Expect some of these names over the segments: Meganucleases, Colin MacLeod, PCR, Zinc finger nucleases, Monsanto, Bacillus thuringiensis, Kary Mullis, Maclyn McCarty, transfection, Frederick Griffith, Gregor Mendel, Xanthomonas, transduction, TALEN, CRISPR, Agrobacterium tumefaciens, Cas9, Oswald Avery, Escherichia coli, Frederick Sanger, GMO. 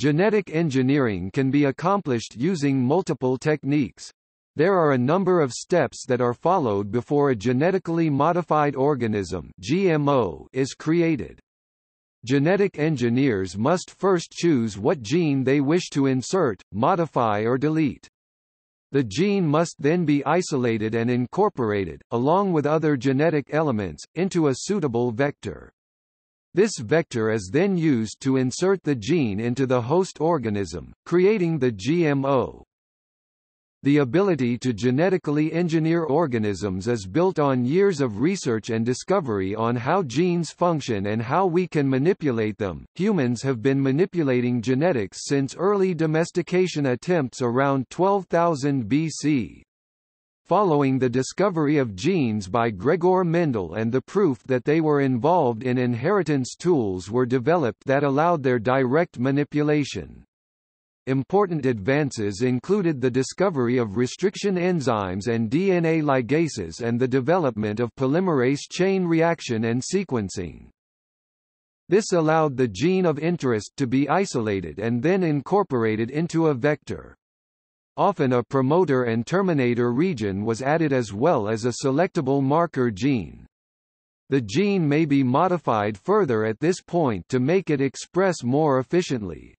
Genetic engineering can be accomplished using multiple techniques. There are a number of steps that are followed before a genetically modified organism (GMO) is created. Genetic engineers must first choose what gene they wish to insert, modify or delete. The gene must then be isolated and incorporated, along with other genetic elements, into a suitable vector. This vector is then used to insert the gene into the host organism, creating the GMO. The ability to genetically engineer organisms is built on years of research and discovery on how genes function and how we can manipulate them. Humans have been manipulating genetics since early domestication attempts around 12,000 BC. Following the discovery of genes by Gregor Mendel and the proof that they were involved in inheritance, tools were developed that allowed their direct manipulation. Important advances included the discovery of restriction enzymes and DNA ligases and the development of polymerase chain reaction and sequencing. This allowed the gene of interest to be isolated and then incorporated into a vector. Often a promoter and terminator region was added as well as a selectable marker gene. The gene may be modified further at this point to make it express more efficiently.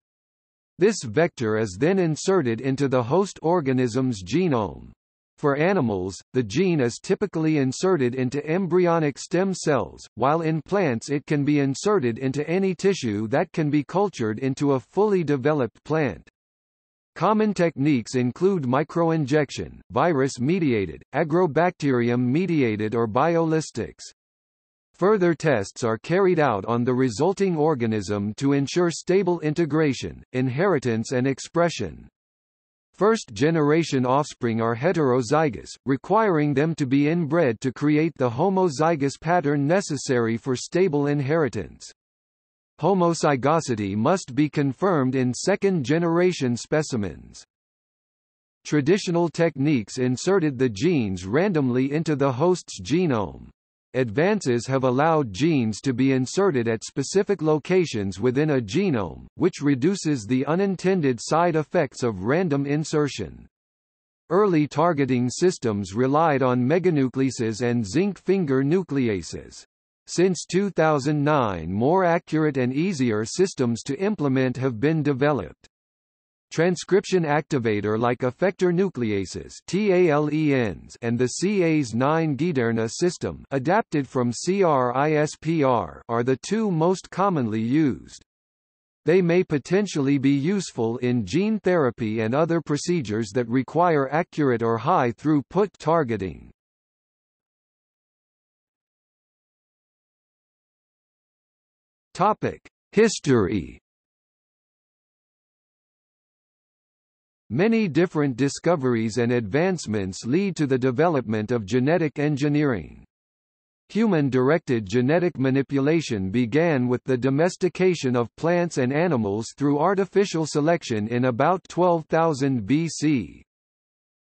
This vector is then inserted into the host organism's genome. For animals, the gene is typically inserted into embryonic stem cells, while in plants it can be inserted into any tissue that can be cultured into a fully developed plant. Common techniques include microinjection, virus-mediated, agrobacterium-mediated or biolistics. Further tests are carried out on the resulting organism to ensure stable integration, inheritance and expression. First-generation offspring are heterozygous, requiring them to be inbred to create the homozygous pattern necessary for stable inheritance. Homozygosity must be confirmed in second-generation specimens. Traditional techniques inserted the genes randomly into the host's genome. Advances have allowed genes to be inserted at specific locations within a genome, which reduces the unintended side effects of random insertion. Early targeting systems relied on meganucleases and zinc finger nucleases. Since 2009, more accurate and easier systems to implement have been developed. Transcription activator-like effector nucleases (TALENs) and the Cas9-Giderna system adapted from CRISPR are the two most commonly used. They may potentially be useful in gene therapy and other procedures that require accurate or high-throughput targeting. History. Many different discoveries and advancements lead to the development of genetic engineering. Human-directed genetic manipulation began with the domestication of plants and animals through artificial selection in about 12,000 BC.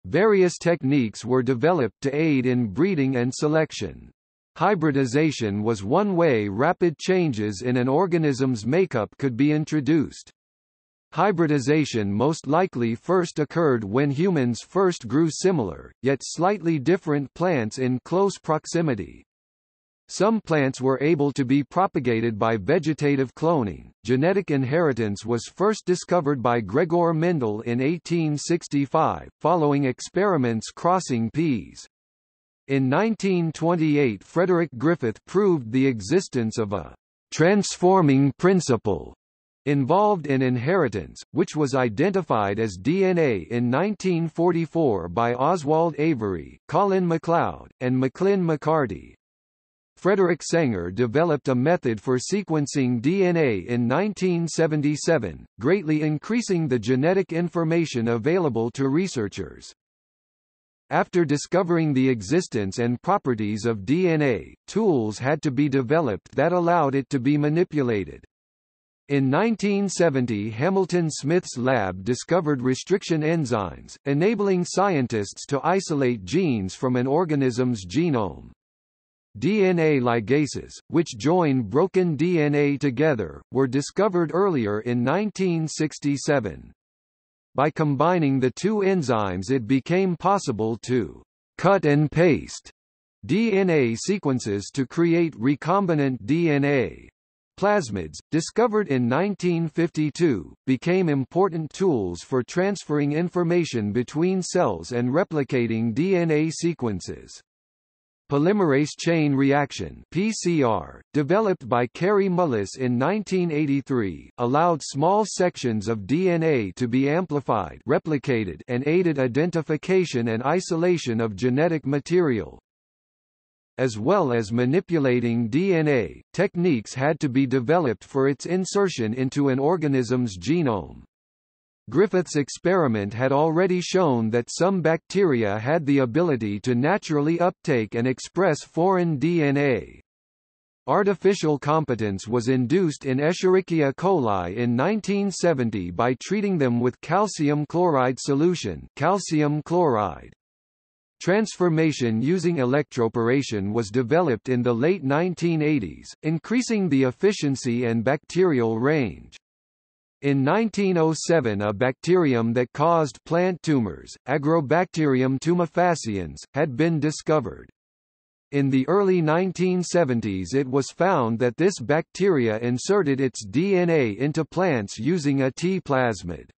Various techniques were developed to aid in breeding and selection. Hybridization was one way rapid changes in an organism's makeup could be introduced. Hybridization most likely first occurred when humans first grew similar, yet slightly different plants in close proximity. Some plants were able to be propagated by vegetative cloning. Genetic inheritance was first discovered by Gregor Mendel in 1865, following experiments crossing peas. In 1928, Frederick Griffith proved the existence of a transforming principle involved in inheritance, which was identified as DNA in 1944 by Oswald Avery, Colin MacLeod, and Maclyn McCarty. Frederick Sanger developed a method for sequencing DNA in 1977, greatly increasing the genetic information available to researchers. After discovering the existence and properties of DNA, tools had to be developed that allowed it to be manipulated. In 1970, Hamilton Smith's lab discovered restriction enzymes, enabling scientists to isolate genes from an organism's genome. DNA ligases, which join broken DNA together, were discovered earlier in 1967. By combining the two enzymes, it became possible to cut and paste DNA sequences to create recombinant DNA. Plasmids, discovered in 1952, became important tools for transferring information between cells and replicating DNA sequences. Polymerase chain reaction (PCR), developed by Kary Mullis in 1983, allowed small sections of DNA to be amplified, replicated, and aided identification and isolation of genetic material. As well as manipulating DNA, techniques had to be developed for its insertion into an organism's genome. Griffith's experiment had already shown that some bacteria had the ability to naturally uptake and express foreign DNA. Artificial competence was induced in Escherichia coli in 1970 by treating them with calcium chloride solution, calcium chloride. Transformation using electroporation was developed in the late 1980s, increasing the efficiency and bacterial range. In 1907, a bacterium that caused plant tumors, Agrobacterium tumefaciens, had been discovered. In the early 1970s, it was found that this bacteria inserted its DNA into plants using a T plasmid.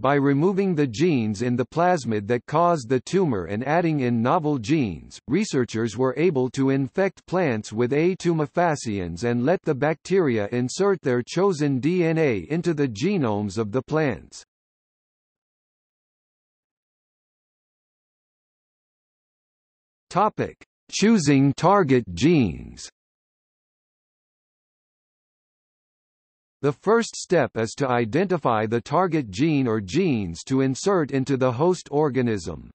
By removing the genes in the plasmid that caused the tumor and adding in novel genes, researchers were able to infect plants with A. tumefaciens and let the bacteria insert their chosen DNA into the genomes of the plants. Topic: Choosing target genes. The first step is to identify the target gene or genes to insert into the host organism.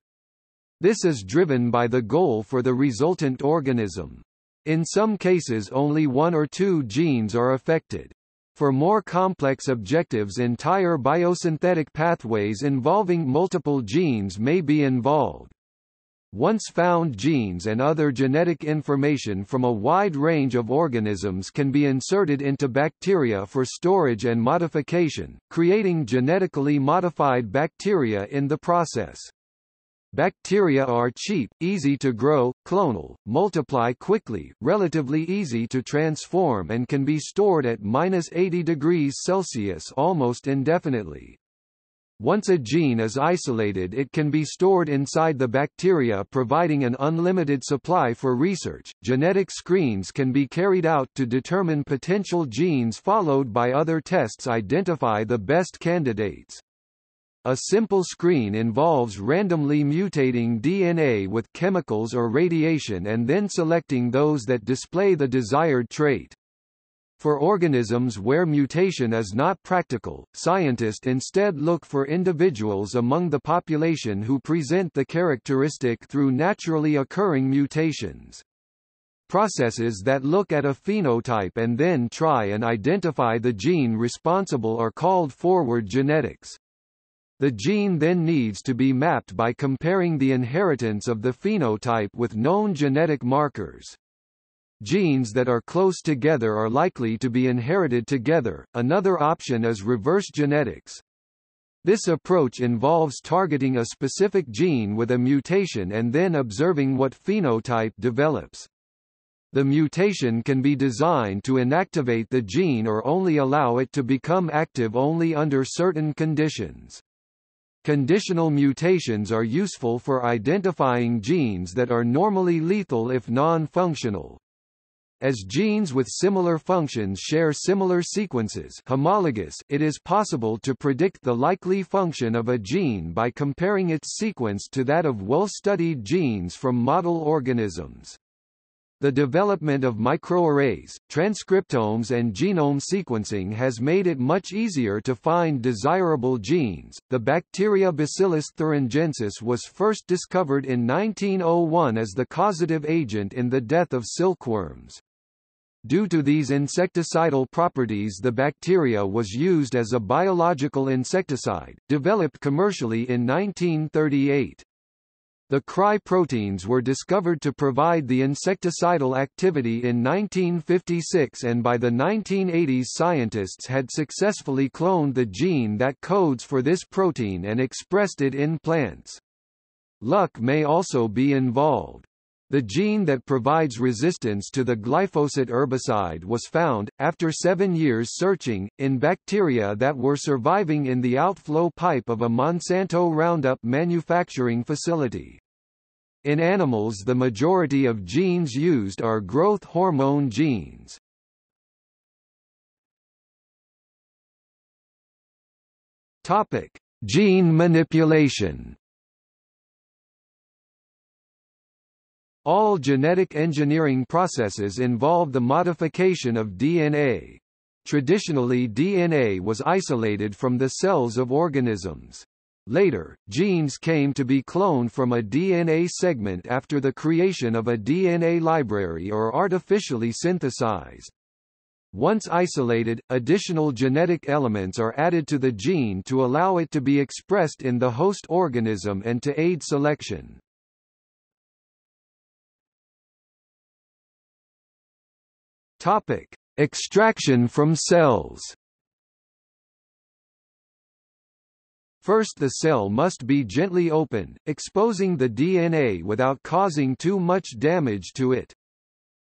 This is driven by the goal for the resultant organism. In some cases, only one or two genes are affected. For more complex objectives, entire biosynthetic pathways involving multiple genes may be involved. Once found genes and other genetic information from a wide range of organisms can be inserted into bacteria for storage and modification, creating genetically modified bacteria in the process. Bacteria are cheap, easy to grow, clonal, multiply quickly, relatively easy to transform, and can be stored at -80°C almost indefinitely. Once a gene is isolated, it can be stored inside the bacteria, providing an unlimited supply for research. Genetic screens can be carried out to determine potential genes, followed by other tests identify the best candidates. A simple screen involves randomly mutating DNA with chemicals or radiation and then selecting those that display the desired trait. For organisms where mutation is not practical, scientists instead look for individuals among the population who present the characteristic through naturally occurring mutations. Processes that look at a phenotype and then try and identify the gene responsible are called forward genetics. The gene then needs to be mapped by comparing the inheritance of the phenotype with known genetic markers. Genes that are close together are likely to be inherited together. Another option is reverse genetics. This approach involves targeting a specific gene with a mutation and then observing what phenotype develops. The mutation can be designed to inactivate the gene or only allow it to become active only under certain conditions. Conditional mutations are useful for identifying genes that are normally lethal if non-functional. As genes with similar functions share similar sequences, homologous, it is possible to predict the likely function of a gene by comparing its sequence to that of well-studied genes from model organisms. The development of microarrays, transcriptomes, and genome sequencing has made it much easier to find desirable genes. The bacteria Bacillus thuringiensis was first discovered in 1901 as the causative agent in the death of silkworms. Due to these insecticidal properties, the bacteria was used as a biological insecticide, developed commercially in 1938. The CRI proteins were discovered to provide the insecticidal activity in 1956, and by the 1980s scientists had successfully cloned the gene that codes for this protein and expressed it in plants. Luck may also be involved. The gene that provides resistance to the glyphosate herbicide was found, after 7 years searching, in bacteria that were surviving in the outflow pipe of a Monsanto Roundup manufacturing facility. In animals, the majority of genes used are growth hormone genes. Topic: Gene manipulation. All genetic engineering processes involve the modification of DNA. Traditionally, DNA was isolated from the cells of organisms. Later, genes came to be cloned from a DNA segment after the creation of a DNA library or artificially synthesized. Once isolated, additional genetic elements are added to the gene to allow it to be expressed in the host organism and to aid selection. Topic: Extraction from cells. First, the cell must be gently opened, exposing the DNA without causing too much damage to it.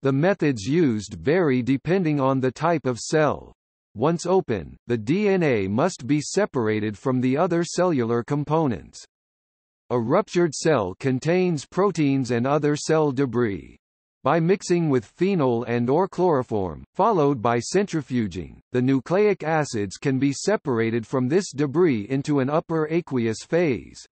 The methods used vary depending on the type of cell. Once open, the DNA must be separated from the other cellular components. A ruptured cell contains proteins and other cell debris. By mixing with phenol and/or chloroform, followed by centrifuging, the nucleic acids can be separated from this debris into an upper aqueous phase.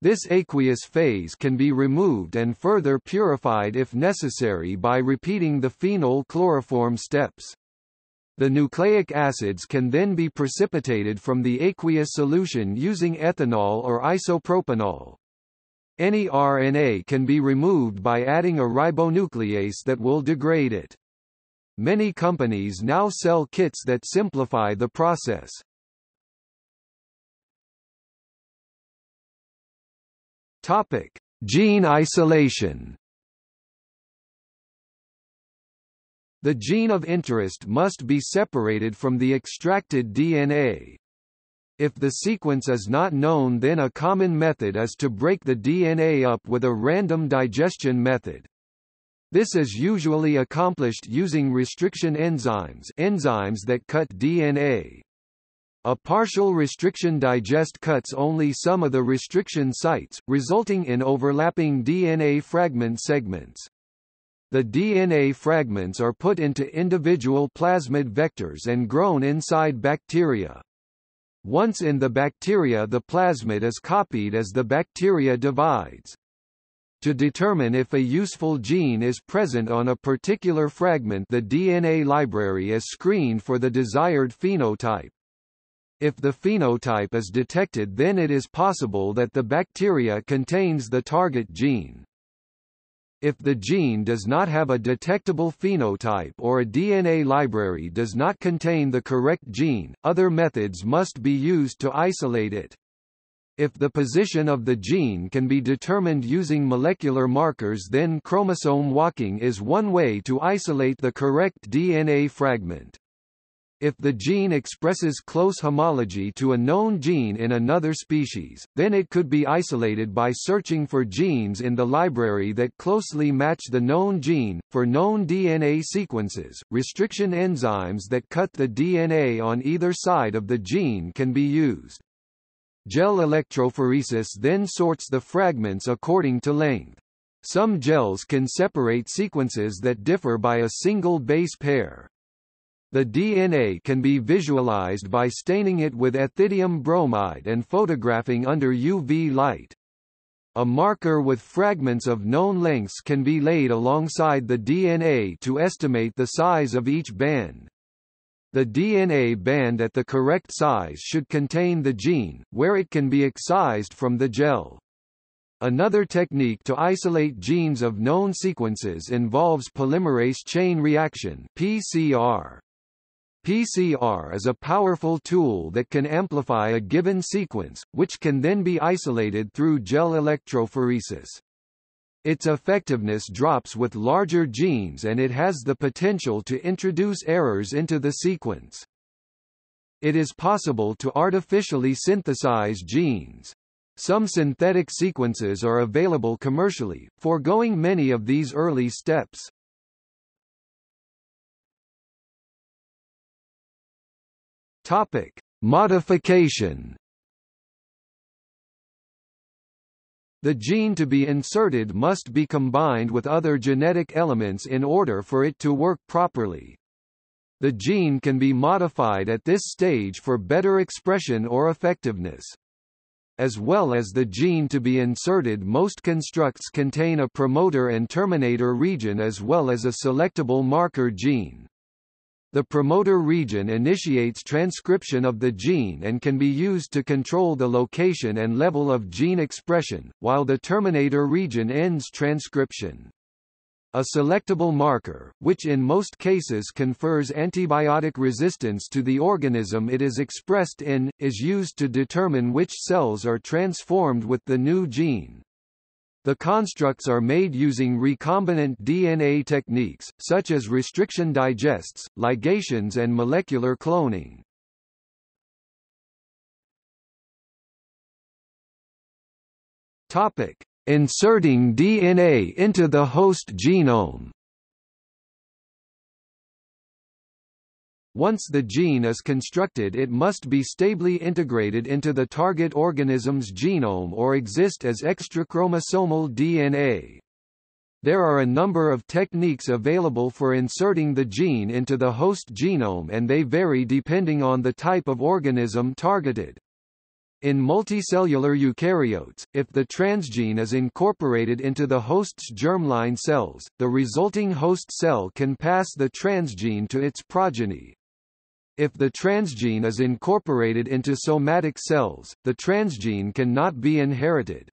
This aqueous phase can be removed and further purified if necessary by repeating the phenol-chloroform steps. The nucleic acids can then be precipitated from the aqueous solution using ethanol or isopropanol. Any RNA can be removed by adding a ribonuclease that will degrade it. Many companies now sell kits that simplify the process. Topic: Gene isolation. The gene of interest must be separated from the extracted DNA. If the sequence is not known, then a common method is to break the DNA up with a random digestion method. This is usually accomplished using restriction enzymes that cut DNA. A partial restriction digest cuts only some of the restriction sites, resulting in overlapping DNA fragment segments. The DNA fragments are put into individual plasmid vectors and grown inside bacteria. Once in the bacteria, the plasmid is copied as the bacteria divides. To determine if a useful gene is present on a particular fragment, the DNA library is screened for the desired phenotype. If the phenotype is detected, then it is possible that the bacteria contains the target gene. If the gene does not have a detectable phenotype or a DNA library does not contain the correct gene, other methods must be used to isolate it. If the position of the gene can be determined using molecular markers, then chromosome walking is one way to isolate the correct DNA fragment. If the gene expresses close homology to a known gene in another species, then it could be isolated by searching for genes in the library that closely match the known gene. For known DNA sequences, restriction enzymes that cut the DNA on either side of the gene can be used. Gel electrophoresis then sorts the fragments according to length. Some gels can separate sequences that differ by a single base pair. The DNA can be visualized by staining it with ethidium bromide and photographing under UV light. A marker with fragments of known lengths can be laid alongside the DNA to estimate the size of each band. The DNA band at the correct size should contain the gene, where it can be excised from the gel. Another technique to isolate genes of known sequences involves polymerase chain reaction (PCR). PCR is a powerful tool that can amplify a given sequence, which can then be isolated through gel electrophoresis. Its effectiveness drops with larger genes and it has the potential to introduce errors into the sequence. It is possible to artificially synthesize genes. Some synthetic sequences are available commercially, foregoing many of these early steps. Topic: Modification. The gene to be inserted must be combined with other genetic elements in order for it to work properly. The gene can be modified at this stage for better expression or effectiveness. As well as the gene to be inserted, most constructs contain a promoter and terminator region as well as a selectable marker gene. The promoter region initiates transcription of the gene and can be used to control the location and level of gene expression, while the terminator region ends transcription. A selectable marker, which in most cases confers antibiotic resistance to the organism it is expressed in, is used to determine which cells are transformed with the new gene. The constructs are made using recombinant DNA techniques, such as restriction digests, ligations and molecular cloning. Topic: Inserting DNA into the host genome. Once the gene is constructed, it must be stably integrated into the target organism's genome or exist as extrachromosomal DNA. There are a number of techniques available for inserting the gene into the host genome, and they vary depending on the type of organism targeted. In multicellular eukaryotes, if the transgene is incorporated into the host's germline cells, the resulting host cell can pass the transgene to its progeny. If the transgene is incorporated into somatic cells, the transgene cannot be inherited.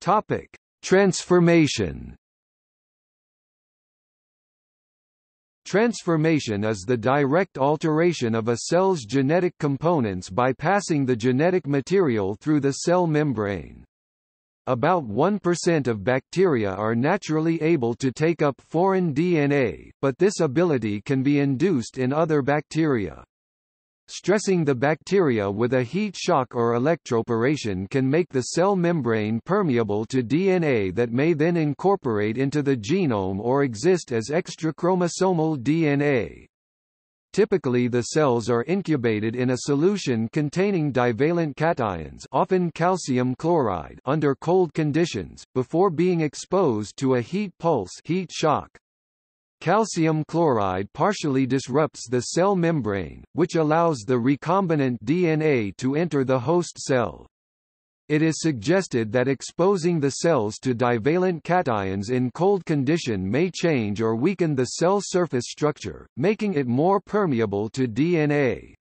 Topic: Transformation. Transformation is the direct alteration of a cell's genetic components by passing the genetic material through the cell membrane. About 1% of bacteria are naturally able to take up foreign DNA, but this ability can be induced in other bacteria. Stressing the bacteria with a heat shock or electroporation can make the cell membrane permeable to DNA that may then incorporate into the genome or exist as extrachromosomal DNA. Typically, the cells are incubated in a solution containing divalent cations, often calcium chloride, under cold conditions, before being exposed to a heat pulse, heat shock. Calcium chloride partially disrupts the cell membrane, which allows the recombinant DNA to enter the host cell. It is suggested that exposing the cells to divalent cations in cold condition may change or weaken the cell surface structure, making it more permeable to DNA.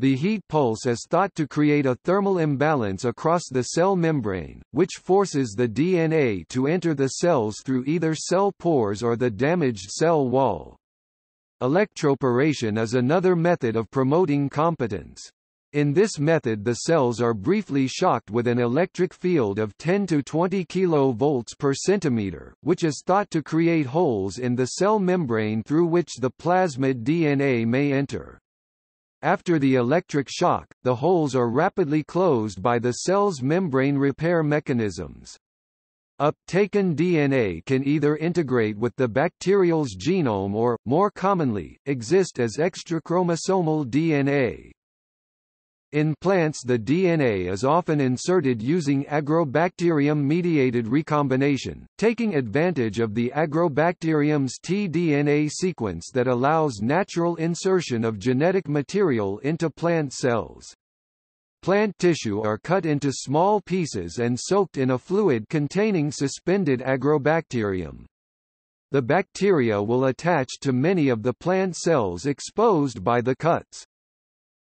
The heat pulse is thought to create a thermal imbalance across the cell membrane, which forces the DNA to enter the cells through either cell pores or the damaged cell wall. Electroporation is another method of promoting competence. In this method, the cells are briefly shocked with an electric field of 10 to 20 kV per centimeter, which is thought to create holes in the cell membrane through which the plasmid DNA may enter. After the electric shock, the holes are rapidly closed by the cell's membrane repair mechanisms. Uptaken DNA can either integrate with the bacterial's genome or, more commonly, exist as extrachromosomal DNA. In plants, the DNA is often inserted using agrobacterium-mediated recombination, taking advantage of the agrobacterium's tDNA sequence that allows natural insertion of genetic material into plant cells. Plant tissue are cut into small pieces and soaked in a fluid containing suspended agrobacterium. The bacteria will attach to many of the plant cells exposed by the cuts.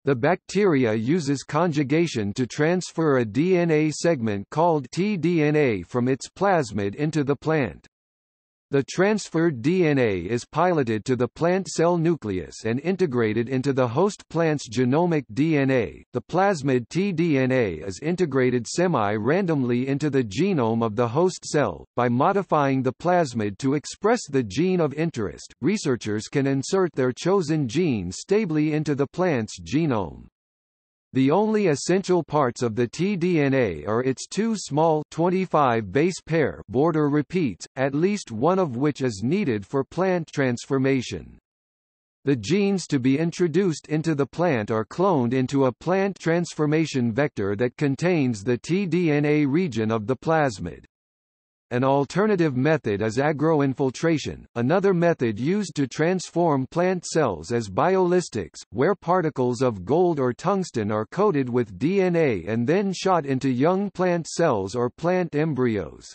The bacteria uses conjugation to transfer a DNA segment called tDNA from its plasmid into the plant. The transferred DNA is piloted to the plant cell nucleus and integrated into the host plant's genomic DNA. The plasmid tDNA is integrated semi-randomly into the genome of the host cell. By modifying the plasmid to express the gene of interest, researchers can insert their chosen gene stably into the plant's genome. The only essential parts of the tDNA are its two small 25 base pair border repeats, at least one of which is needed for plant transformation. The genes to be introduced into the plant are cloned into a plant transformation vector that contains the tDNA region of the plasmid. An alternative method is agroinfiltration. Another method used to transform plant cells is biolistics, where particles of gold or tungsten are coated with DNA and then shot into young plant cells or plant embryos.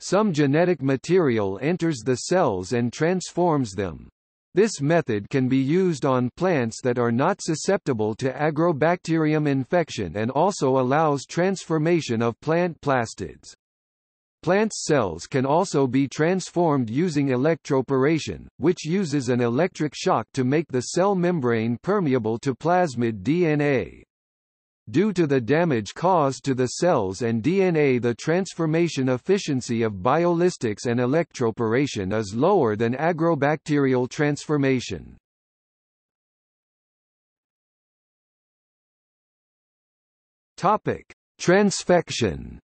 Some genetic material enters the cells and transforms them. This method can be used on plants that are not susceptible to Agrobacterium infection and also allows transformation of plant plastids. Plant cells can also be transformed using electroporation, which uses an electric shock to make the cell membrane permeable to plasmid DNA. Due to the damage caused to the cells and DNA, the transformation efficiency of biolistics and electroporation is lower than agrobacterial transformation. Topic: Transfection.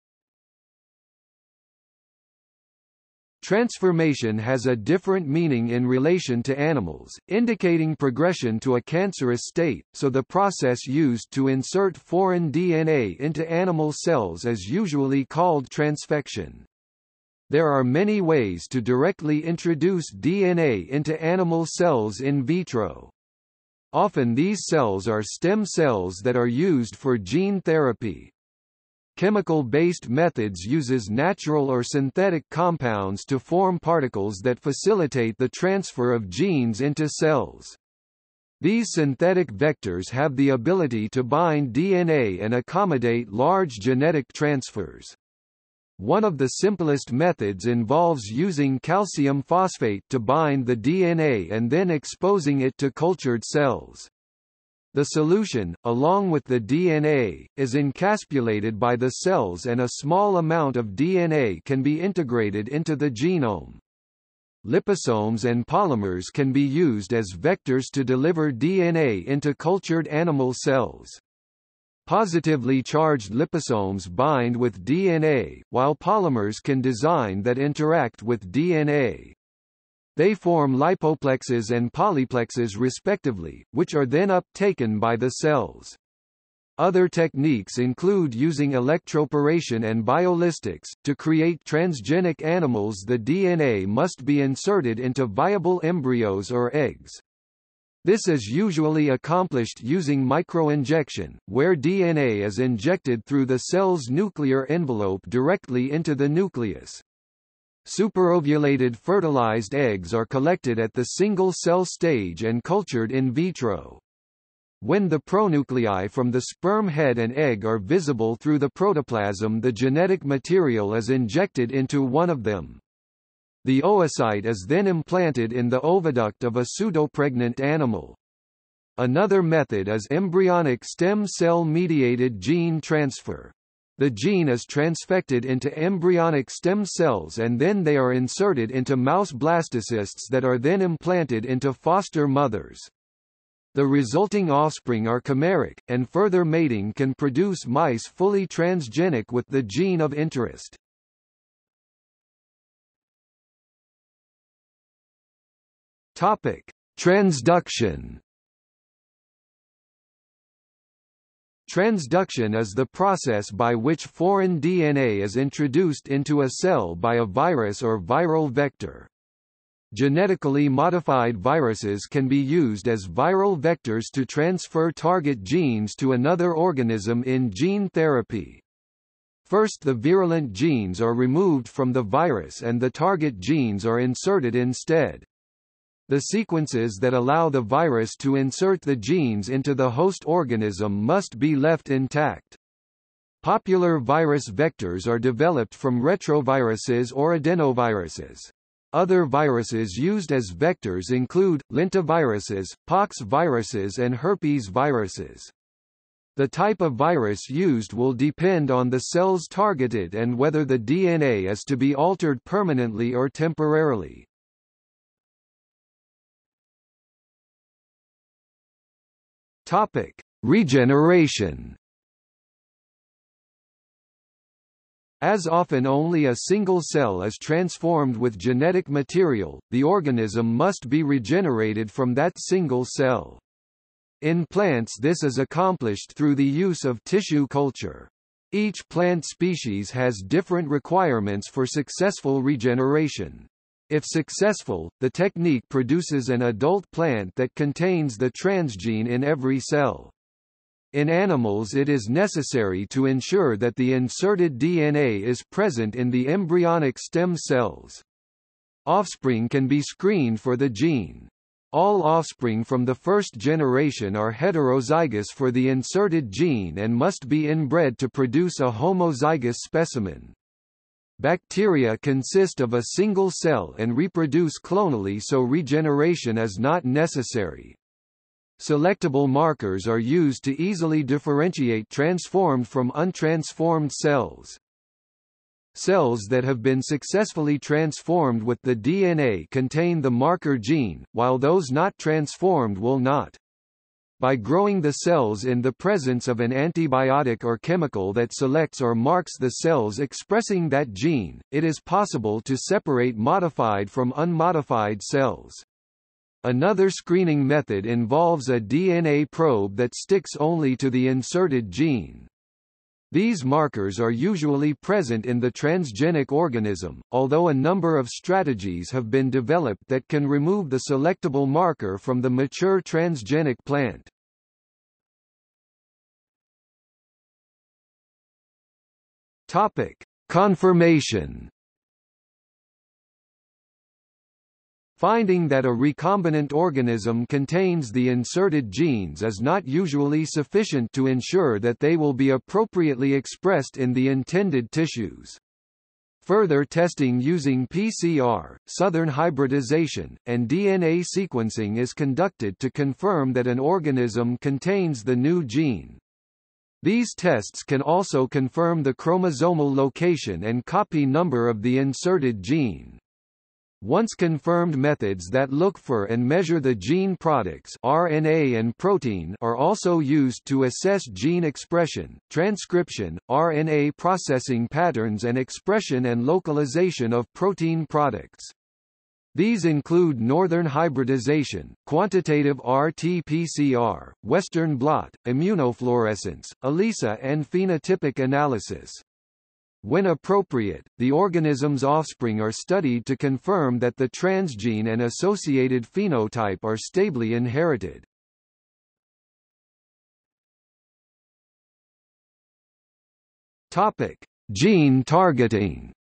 Transformation has a different meaning in relation to animals, indicating progression to a cancerous state, so the process used to insert foreign DNA into animal cells is usually called transfection. There are many ways to directly introduce DNA into animal cells in vitro. Often these cells are stem cells that are used for gene therapy. Chemical-based methods uses natural or synthetic compounds to form particles that facilitate the transfer of genes into cells. These synthetic vectors have the ability to bind DNA and accommodate large genetic transfers. One of the simplest methods involves using calcium phosphate to bind the DNA and then exposing it to cultured cells. The solution, along with the DNA, is encapsulated by the cells and a small amount of DNA can be integrated into the genome. Liposomes and polymers can be used as vectors to deliver DNA into cultured animal cells. Positively charged liposomes bind with DNA, while polymers can design that interact with DNA. They form lipoplexes and polyplexes respectively, which are then uptaken by the cells. Other techniques include using electroporation and biolistics. To create transgenic animals, the DNA must be inserted into viable embryos or eggs. This is usually accomplished using microinjection, where DNA is injected through the cell's nuclear envelope directly into the nucleus. Superovulated fertilized eggs are collected at the single-cell stage and cultured in vitro. When the pronuclei from the sperm head and egg are visible through the protoplasm, the genetic material is injected into one of them. The oocyte is then implanted in the oviduct of a pseudopregnant animal. Another method is embryonic stem cell-mediated gene transfer. The gene is transfected into embryonic stem cells and then they are inserted into mouse blastocysts that are then implanted into foster mothers. The resulting offspring are chimeric, and further mating can produce mice fully transgenic with the gene of interest. Topic: Transduction. Transduction is the process by which foreign DNA is introduced into a cell by a virus or viral vector. Genetically modified viruses can be used as viral vectors to transfer target genes to another organism in gene therapy. First, the virulent genes are removed from the virus and the target genes are inserted instead. The sequences that allow the virus to insert the genes into the host organism must be left intact. Popular virus vectors are developed from retroviruses or adenoviruses. Other viruses used as vectors include lentiviruses, pox viruses, and herpes viruses. The type of virus used will depend on the cells targeted and whether the DNA is to be altered permanently or temporarily. Topic: Regeneration. As often only a single cell is transformed with genetic material, the organism must be regenerated from that single cell. In plants, this is accomplished through the use of tissue culture. Each plant species has different requirements for successful regeneration. If successful, the technique produces an adult plant that contains the transgene in every cell. In animals, it is necessary to ensure that the inserted DNA is present in the embryonic stem cells. Offspring can be screened for the gene. All offspring from the first generation are heterozygous for the inserted gene and must be inbred to produce a homozygous specimen. Bacteria consist of a single cell and reproduce clonally, so regeneration is not necessary. Selectable markers are used to easily differentiate transformed from untransformed cells. Cells that have been successfully transformed with the DNA contain the marker gene, while those not transformed will not. By growing the cells in the presence of an antibiotic or chemical that selects or marks the cells expressing that gene, it is possible to separate modified from unmodified cells. Another screening method involves a DNA probe that sticks only to the inserted gene. These markers are usually present in the transgenic organism, although a number of strategies have been developed that can remove the selectable marker from the mature transgenic plant. Topic: Confirmation. Finding that a recombinant organism contains the inserted genes is not usually sufficient to ensure that they will be appropriately expressed in the intended tissues. Further testing using PCR, southern hybridization, and DNA sequencing is conducted to confirm that an organism contains the new gene. These tests can also confirm the chromosomal location and copy number of the inserted gene. Once confirmed, methods that look for and measure the gene products (RNA and protein) are also used to assess gene expression, transcription, RNA processing patterns, and expression and localization of protein products. These include northern hybridization, quantitative RT-PCR, Western blot, immunofluorescence, ELISA, and phenotypic analysis. When appropriate, the organism's offspring are studied to confirm that the transgene and associated phenotype are stably inherited. Topic: Gene targeting.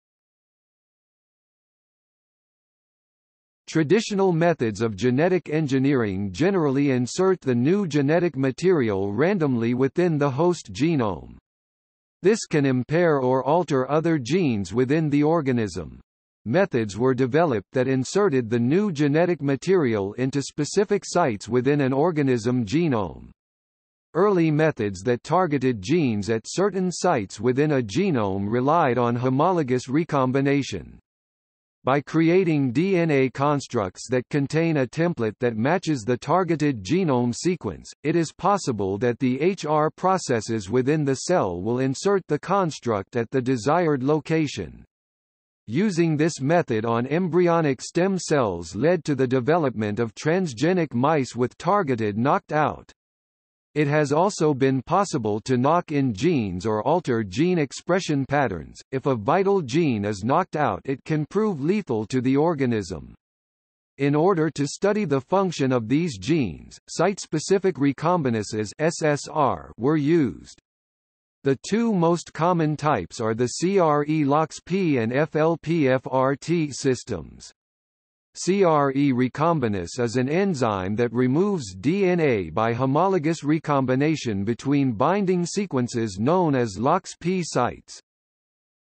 Traditional methods of genetic engineering generally insert the new genetic material randomly within the host genome. This can impair or alter other genes within the organism. Methods were developed that inserted the new genetic material into specific sites within an organism genome. Early methods that targeted genes at certain sites within a genome relied on homologous recombination. By creating DNA constructs that contain a template that matches the targeted genome sequence, it is possible that the HR processes within the cell will insert the construct at the desired location. Using this method on embryonic stem cells led to the development of transgenic mice with targeted knockout. It has also been possible to knock in genes or alter gene expression patterns. If a vital gene is knocked out, it can prove lethal to the organism. In order to study the function of these genes, site-specific recombinases (SSR) were used. The two most common types are the CRE-LOXP and FLP-FRT systems. CRE recombinase is an enzyme that removes DNA by homologous recombination between binding sequences known as LOXP sites.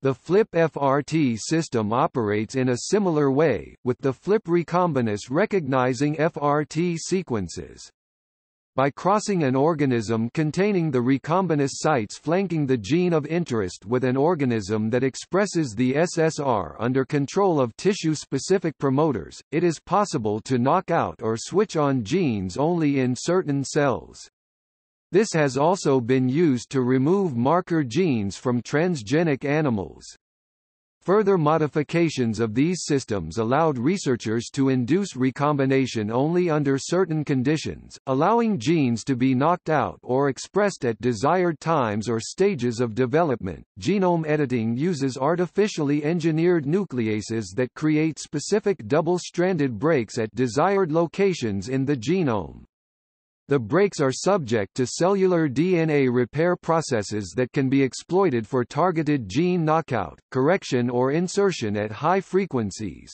The flip FRT system operates in a similar way, with the flip recombinase recognizing FRT sequences. By crossing an organism containing the recombinase sites flanking the gene of interest with an organism that expresses the SSR under control of tissue-specific promoters, it is possible to knock out or switch on genes only in certain cells. This has also been used to remove marker genes from transgenic animals. Further modifications of these systems allowed researchers to induce recombination only under certain conditions, allowing genes to be knocked out or expressed at desired times or stages of development. Genome editing uses artificially engineered nucleases that create specific double-stranded breaks at desired locations in the genome. The breaks are subject to cellular DNA repair processes that can be exploited for targeted gene knockout, correction or insertion at high frequencies.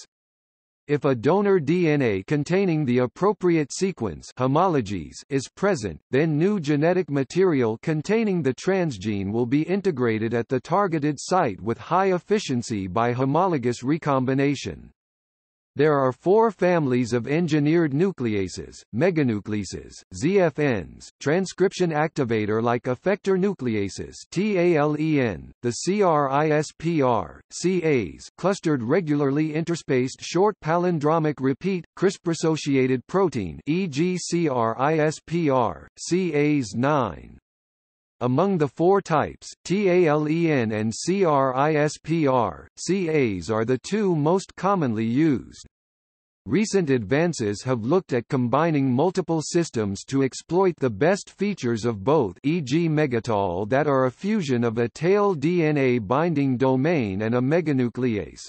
If a donor DNA containing the appropriate sequence homologies is present, then new genetic material containing the transgene will be integrated at the targeted site with high efficiency by homologous recombination. There are four families of engineered nucleases: meganucleases, ZFNs, transcription activator-like effector nucleases (TALEN), the CRISPR, CAs, clustered regularly interspaced short palindromic repeat CRISPR-associated protein (e.g. CRISPR, CAs9). Among the four types, TALEN and CRISPR, CAs are the two most commonly used. Recent advances have looked at combining multiple systems to exploit the best features of both, e.g. megatol that are a fusion of a tail DNA binding domain and a meganuclease.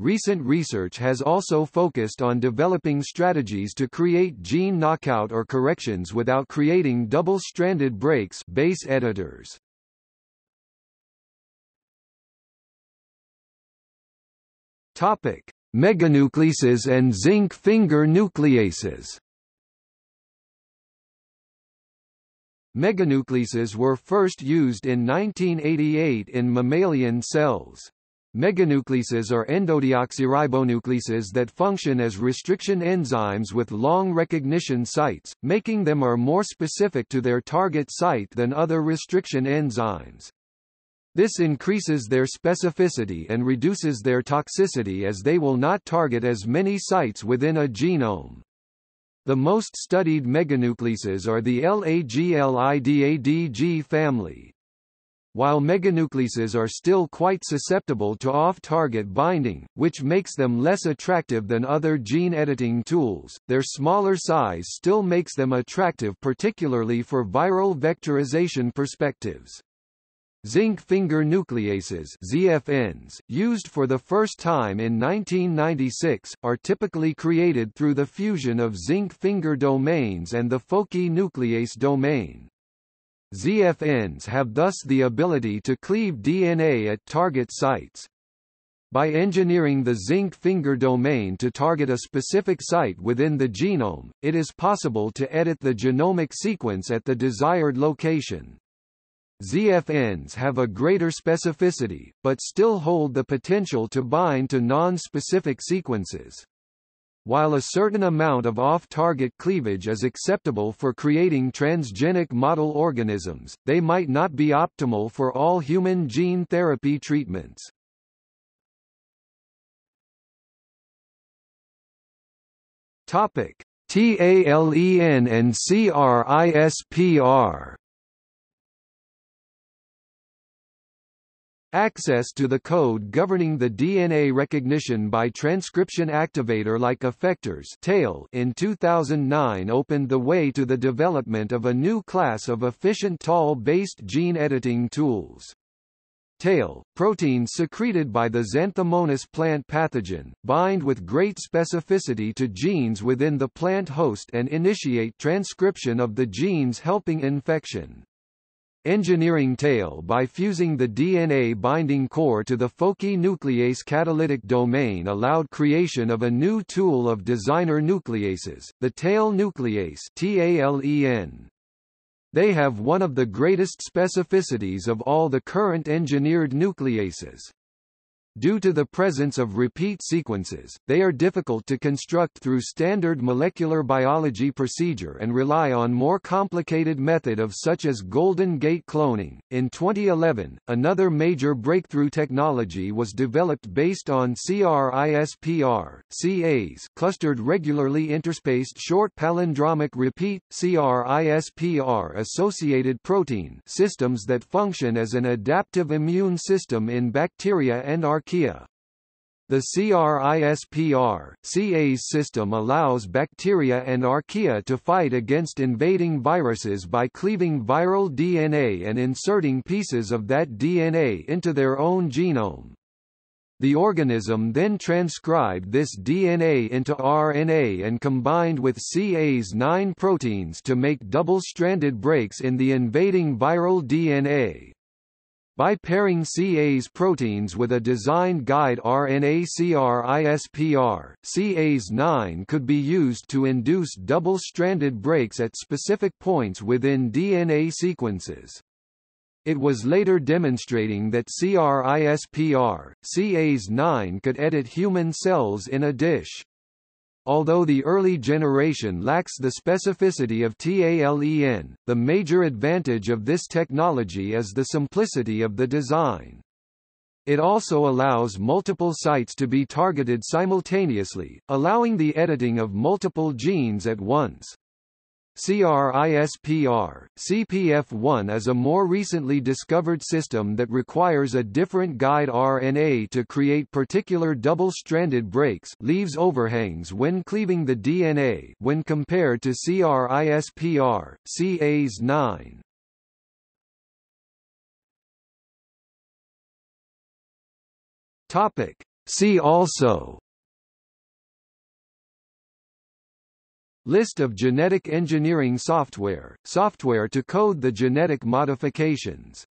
Recent research has also focused on developing strategies to create gene knockout or corrections without creating double-stranded breaks base editors. Topic: Meganucleases and zinc finger nucleases. Meganucleases were first used in 1988 in mammalian cells. Meganucleases are endodeoxyribonucleases that function as restriction enzymes with long recognition sites, making them more specific to their target site than other restriction enzymes. This increases their specificity and reduces their toxicity as they will not target as many sites within a genome. The most studied meganucleases are the LAGLIDADG family. While meganucleases are still quite susceptible to off-target binding, which makes them less attractive than other gene editing tools, their smaller size still makes them attractive, particularly for viral vectorization perspectives. Zinc finger nucleases (ZFNs), used for the first time in 1996, are typically created through the fusion of zinc finger domains and the Focke nuclease domain. ZFNs have thus the ability to cleave DNA at target sites. By engineering the zinc finger domain to target a specific site within the genome, it is possible to edit the genomic sequence at the desired location. ZFNs have a greater specificity, but still hold the potential to bind to non-specific sequences. While a certain amount of off-target cleavage is acceptable for creating transgenic model organisms, they might not be optimal for all human gene therapy treatments. Topic: TALEN and CRISPR. Access to the code governing the DNA recognition by transcription activator-like effectors (TALE) in 2009 opened the way to the development of a new class of efficient TAL-based gene editing tools. TALE, proteins secreted by the Xanthomonas plant pathogen, bind with great specificity to genes within the plant host and initiate transcription of the genes helping infection. Engineering TALE by fusing the DNA binding core to the Focke nuclease catalytic domain allowed creation of a new tool of designer nucleases, the TALE nuclease (TALEN). They have one of the greatest specificities of all the current engineered nucleases. Due to the presence of repeat sequences, they are difficult to construct through standard molecular biology procedure and rely on more complicated method of such as Golden Gate cloning. In 2011, another major breakthrough technology was developed based on CRISPR, CAs, clustered regularly interspaced short palindromic repeat CRISPR associated protein systems that function as an adaptive immune system in bacteria and archaea. The CRISPR-CAs system allows bacteria and archaea to fight against invading viruses by cleaving viral DNA and inserting pieces of that DNA into their own genome. The organism then transcribed this DNA into RNA and combined with CAs9 proteins to make double-stranded breaks in the invading viral DNA. By pairing CAs proteins with a designed guide RNA, CRISPR, CAs9 could be used to induce double-stranded breaks at specific points within DNA sequences. It was later demonstrating that CRISPR, CAs9 could edit human cells in a dish. Although the early generation lacks the specificity of TALEN, the major advantage of this technology is the simplicity of the design. It also allows multiple sites to be targeted simultaneously, allowing the editing of multiple genes at once. CRISPR, CPF1 is a more recently discovered system that requires a different guide RNA to create particular double-stranded breaks, leaves overhangs when cleaving the DNA, when compared to CRISPR, CAs9. Topic. See also: List of genetic engineering software, software to code the genetic modifications.